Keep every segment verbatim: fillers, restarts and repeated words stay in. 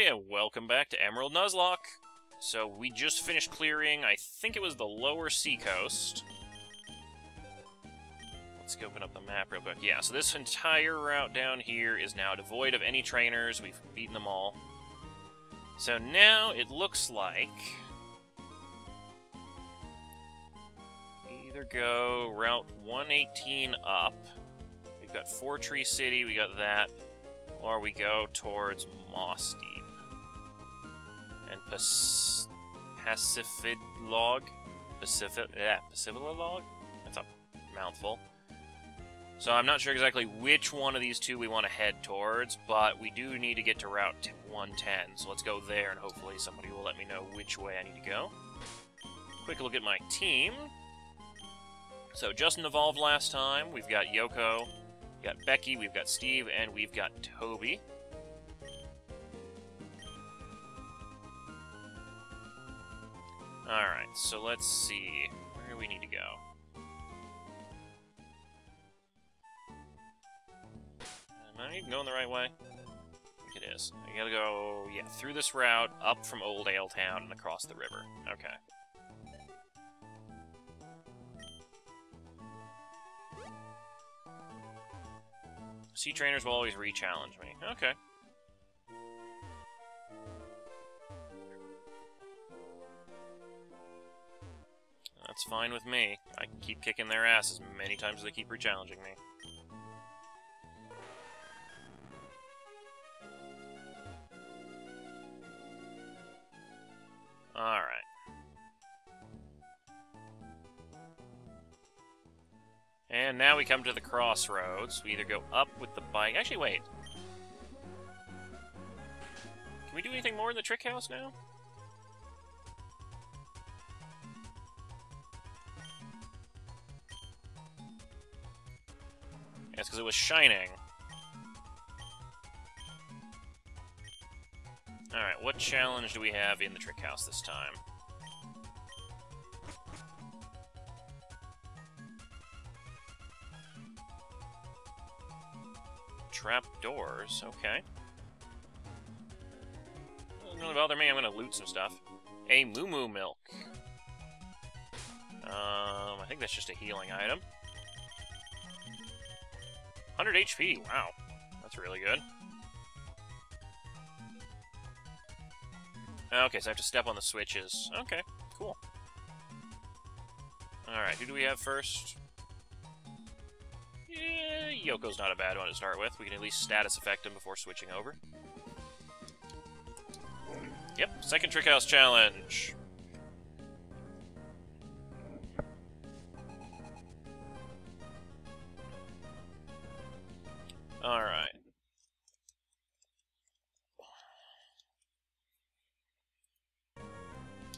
everybody, and welcome back to Emerald Nuzlocke. So we just finished clearing, I think it was the lower seacoast. Let's open up the map real quick. Yeah, so this entire route down here is now devoid of any trainers. We've beaten them all. So now it looks like either go Route one eighteen up. We've got Fortree City, we got that. Or we go towards Moss Deep. And Pacifidlog? Pacifid... yeah, Pacifidlog? That's a mouthful. So I'm not sure exactly which one of these two we want to head towards, but we do need to get to Route one ten, so let's go there and hopefully somebody will let me know which way I need to go. Quick look at my team. So Justin evolved last time, we've got Yoko, we've got Becky, we've got Steve, and we've got Toby. Alright, so let's see, where do we need to go? Am I even going the right way? I think it is. I gotta go, yeah, through this route, up from Old Ale Town, and across the river. Okay. Sea trainers will always re-challenge me. Okay. That's fine with me. I can keep kicking their ass as many times as they keep re-challenging me. Alright. And now we come to the crossroads. We either go up with the bike... Actually, wait. Can we do anything more in the Trick House now? That's because it was shining. Alright, what challenge do we have in the Trick House this time? Trapdoors, okay. Doesn't really bother me, I'm gonna loot some stuff. A Moo Moo Milk. Um, I think that's just a healing item. one hundred H P, wow. That's really good. Okay, so I have to step on the switches. Okay, cool. Alright, who do we have first? Yeah, Yoko's not a bad one to start with. We can at least status affect him before switching over. Yep, second Trick House challenge! Alright.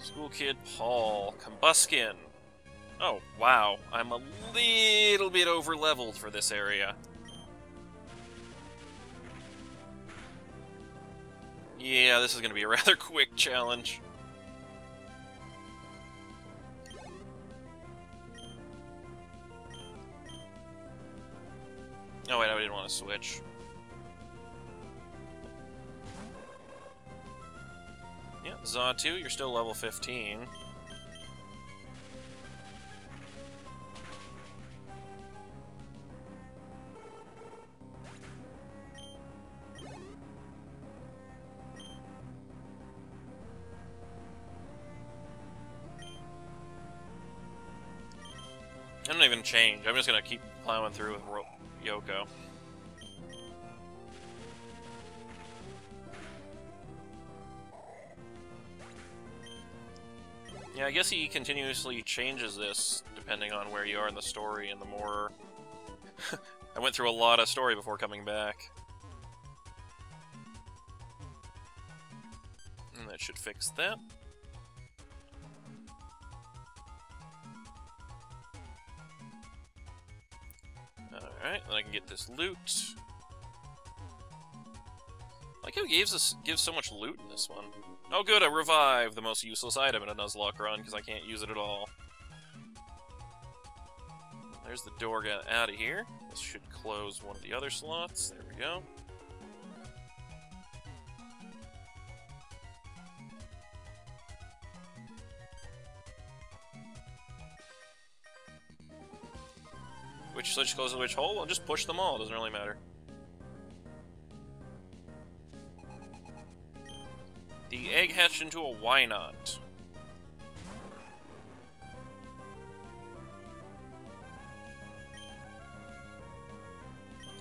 School kid Paul. Combusken. Oh, wow. I'm a little bit over-leveled for this area. Yeah, this is gonna be a rather quick challenge. Oh wait, I didn't want to switch. Yeah, Zatu, you're still level fifteen. I don't even change. I'm just gonna keep plowing through with Ro Yoko. Yeah, I guess he continuously changes this depending on where you are in the story, and the more... I went through a lot of story before coming back. And that should fix that. Alright, then I can get this loot. I like how he gives, us, gives so much loot in this one. Oh good, a revive! The most useless item in a Nuzlocke run, because I can't use it at all. There's the door out of here. This should close one of the other slots. There we go. which switch goes to which hole, and just push them all. It doesn't really matter. The egg hatched into a why not.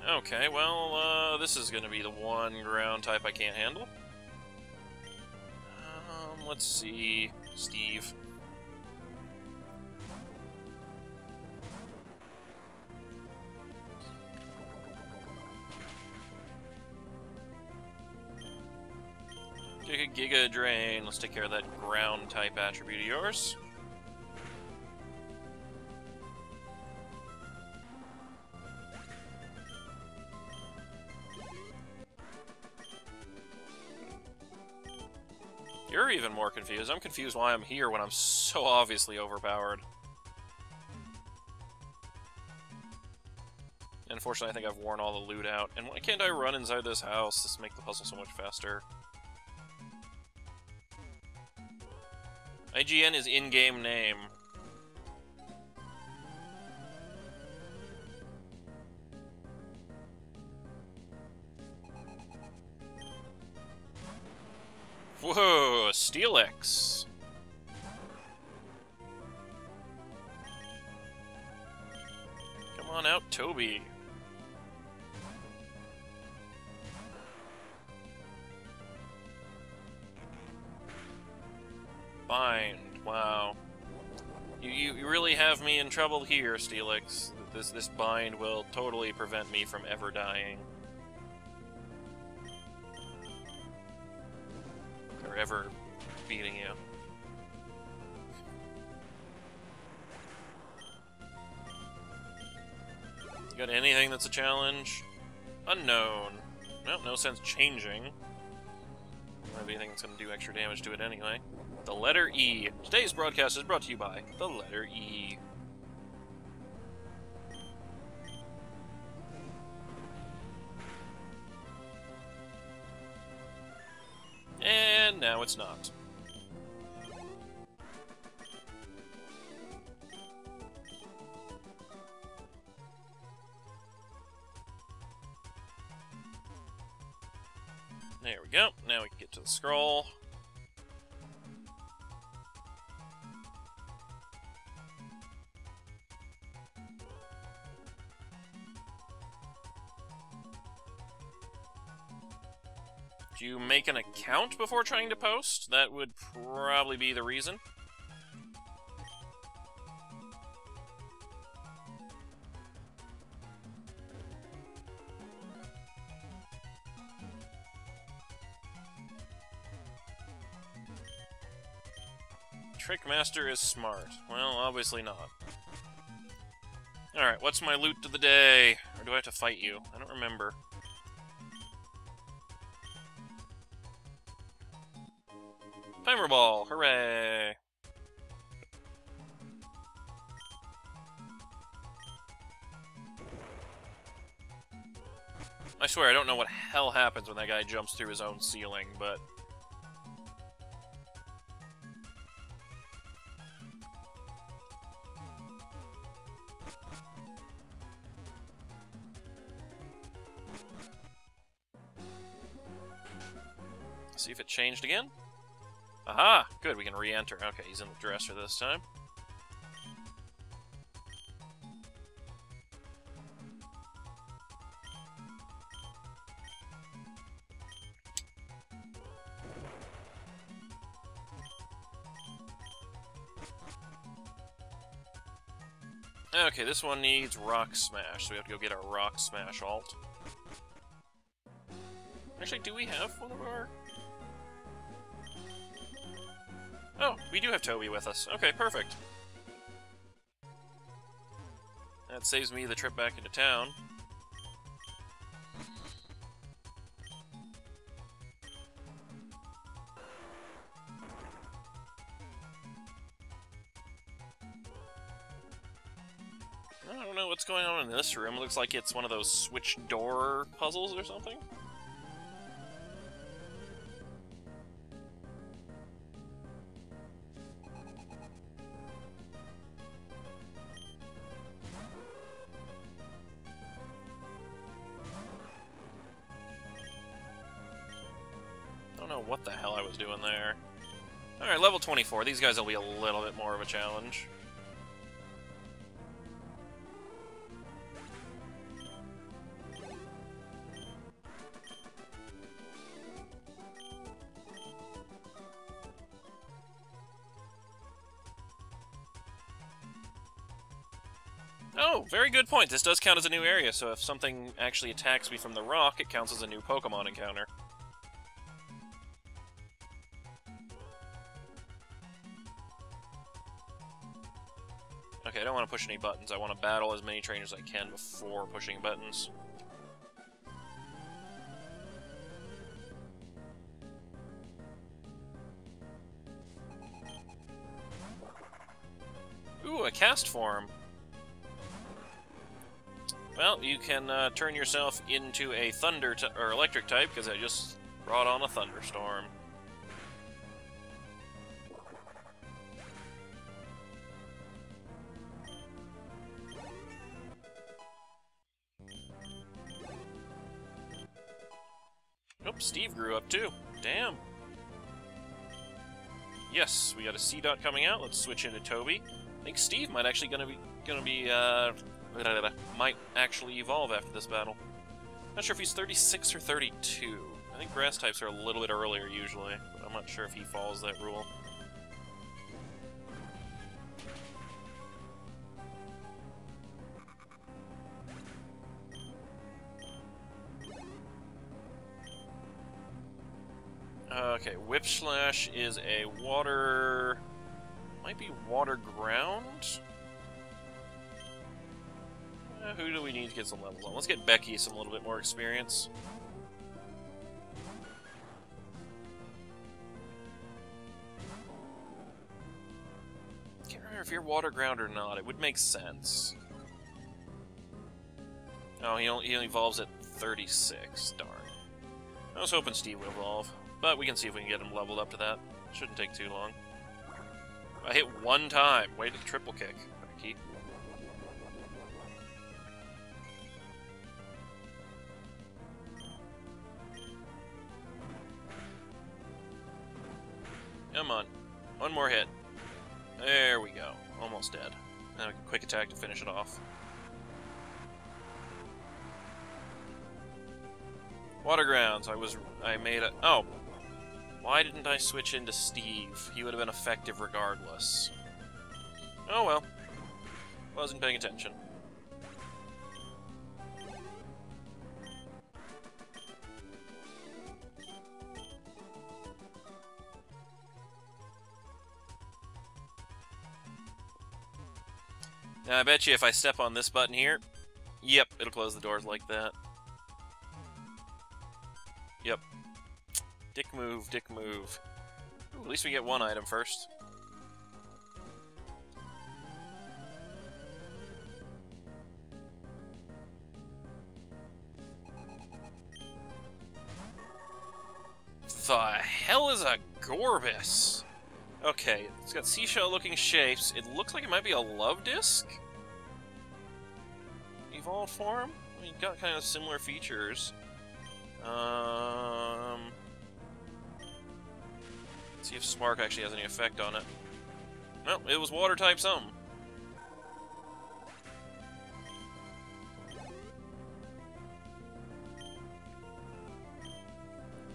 Okay, well, uh, this is gonna be the one ground type I can't handle. Um, let's see... Steve. Giga-giga-drain. Let's take care of that ground type attribute of yours. You're even more confused. I'm confused why I'm here when I'm so obviously overpowered. Unfortunately, I think I've worn all the loot out. And why can't I run inside this house? This makes the puzzle so much faster. I G N is in-game name. Whoa, Steelix! Come on out, Toby. Bind. Wow. You, you you really have me in trouble here, Steelix. This this bind will totally prevent me from ever dying. Or ever beating you. You got anything that's a challenge? Unknown. Well, no sense changing. I don't have anything that's going to do extra damage to it anyway. The letter E. Today's broadcast is brought to you by the letter E. And now it's not. There we go. Now we can get to the scroll. Do you make an account before trying to post? That would probably be the reason. Trickmaster is smart. Well, obviously not. Alright, what's my loot of the day? Or do I have to fight you? I don't remember. Hammerball! Hooray! I swear, I don't know what hell happens when that guy jumps through his own ceiling, but... see if it changed again? Aha! Good, we can re-enter. Okay, he's in the dresser this time. Okay, this one needs Rock Smash, so we have to go get our Rock Smash alt. Actually, do we have one of our... Oh, we do have Toby with us. Okay, perfect. That saves me the trip back into town. I don't know what's going on in this room. It looks like it's one of those switch door puzzles or something. know what the hell I was doing there. Alright, level twenty-four. These guys will be a little bit more of a challenge. Oh, very good point. This does count as a new area, so if something actually attacks me from the rock, it counts as a new Pokemon encounter. Okay, I don't want to push any buttons. I want to battle as many trainers as I can before pushing buttons. Ooh, a Cast Form! Well, you can uh, turn yourself into a thunder t or electric type, because I just brought on a thunderstorm. Nope, Steve grew up too. Damn. Yes, we got a Seedot coming out. Let's switch into Toby. I think Steve might actually gonna be gonna be. Uh, might actually evolve after this battle. Not sure if he's thirty-six or thirty-two. I think grass types are a little bit earlier usually, but I'm not sure if he follows that rule. Okay, Whip Slash is a water... might be water ground? Uh, who do we need to get some levels on? Let's get Becky some little bit more experience. Can't remember if you're water ground or not. It would make sense. Oh, he only, he only evolves at thirty-six. Darn. I was hoping Steve would evolve, but we can see if we can get him leveled up to that. Shouldn't take too long. I hit one time. Way to triple kick, Becky. Come on. One more hit. There we go. Almost dead. Now a quick attack to finish it off. Water grounds. I was... I made a... Oh! Why didn't I switch into Steve? He would have been effective regardless. Oh well. Wasn't paying attention. Now, I bet you if I step on this button here, yep, it'll close the doors like that. Yep. Dick move, dick move. Ooh, at least we get one item first. The hell is a Gorbis? Okay, it's got seashell-looking shapes. It looks like it might be a love disc? Evolved form? I mean, got kind of similar features. Um... Let's see if Spark actually has any effect on it. Well, it was water-type something.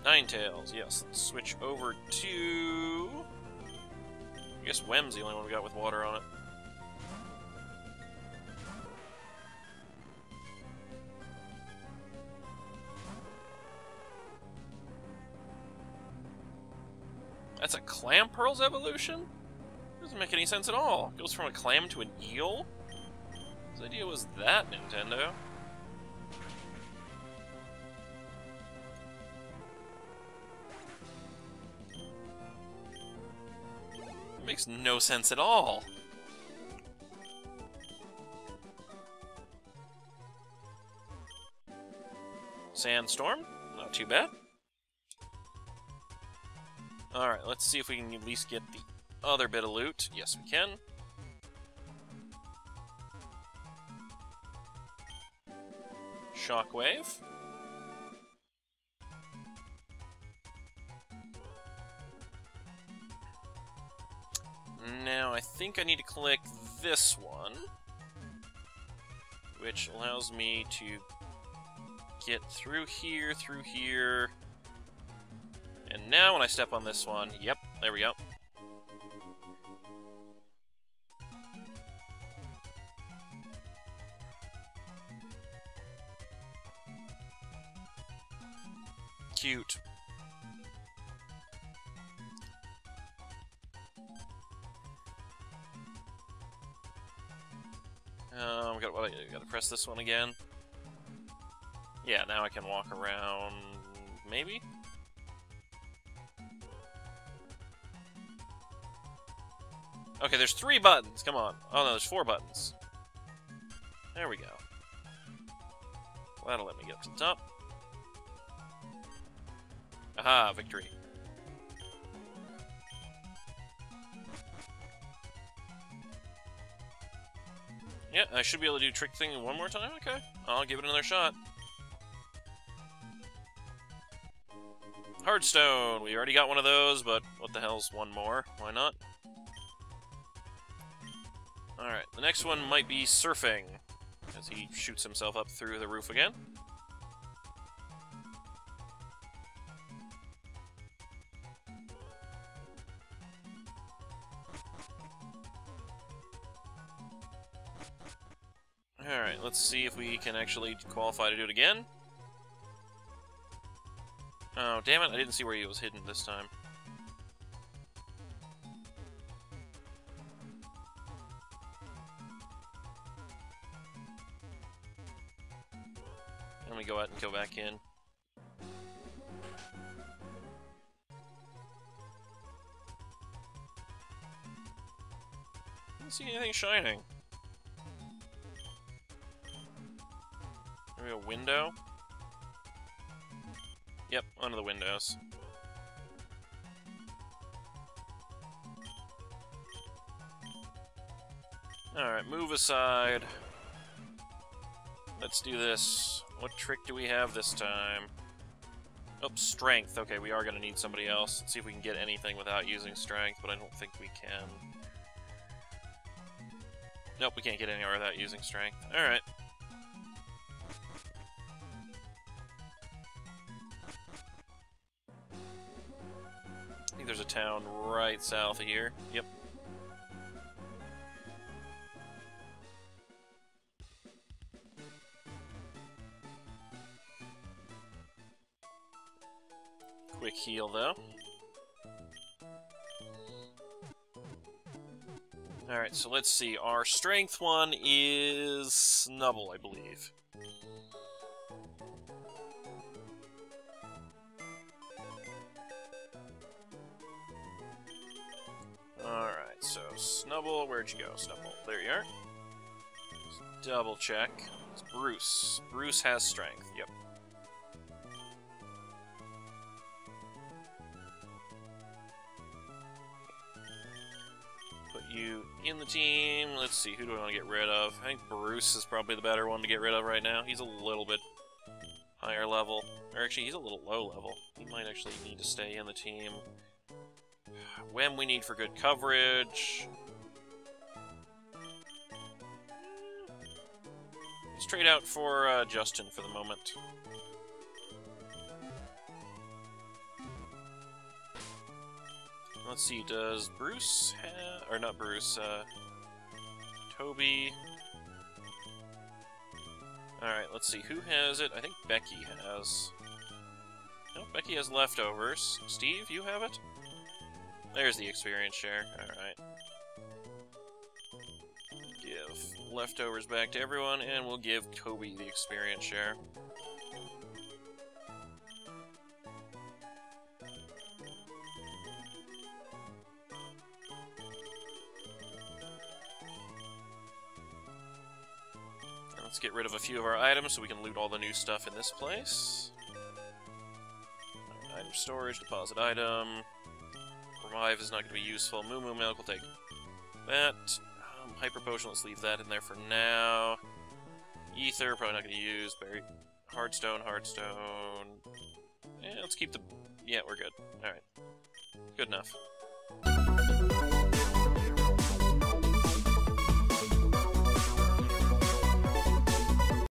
Ninetales, yes. Let's switch over to... I guess Wem's the only one we got with water on it. That's a Clampearl's evolution? Doesn't make any sense at all. It goes from a clam to an eel? Whose idea was that, Nintendo? Makes no sense at all. Sandstorm? Not too bad. Alright, let's see if we can at least get the other bit of loot. Yes, we can. Shockwave. I think I need to click this one, which allows me to get through here, through here, and now when I step on this one, yep, there we go. Cute. Um, gotta, what, gotta press this one again. Yeah, now I can walk around, maybe? Okay, there's three buttons, come on. Oh no, there's four buttons. There we go. That'll let me get up to the top. Aha, victory. Yeah, I should be able to do trick thing one more time? Okay, I'll give it another shot. Heartstone! We already got one of those, but what the hell's one more? Why not? Alright, the next one might be surfing, as he shoots himself up through the roof again. Alright, let's see if we can actually qualify to do it again. Oh, damn it, I didn't see where he was hidden this time. Let me go out and go back in. Didn't see anything shining. Maybe a window? Yep, under the windows. Alright, move aside. Let's do this. What trick do we have this time? Oh, strength. Okay, we are going to need somebody else. Let's see if we can get anything without using strength, but I don't think we can. Nope, we can't get anywhere without using strength. Alright. There's a town right south of here. Yep. Quick heal, though. Alright, so let's see. Our strength one is Snubble, I believe. So, Snubble, where'd you go, Snubble? There you are. Let's double check. It's Bruce. Bruce has strength, yep. Put you in the team. Let's see, who do I want to get rid of? I think Bruce is probably the better one to get rid of right now. He's a little bit higher level. Or actually, he's a little low level. He might actually need to stay in the team. When we need for good coverage. Let's trade out for uh, Justin for the moment. Let's see, does Bruce have... or not Bruce, uh... Toby... Alright, let's see, who has it? I think Becky has... No, Becky has leftovers. Steve, you have it? There's the experience share. Alright. Give leftovers back to everyone, and we'll give Kobe the experience share. Let's get rid of a few of our items so we can loot all the new stuff in this place. Item storage, deposit item. Revive is not going to be useful. Moo Moo Milk will take that. Um, Hyper Potion, let's leave that in there for now. Ether, probably not going to use. Berry. Heartstone, Heartstone. Yeah, let's keep the... Yeah, we're good. Alright. Good enough.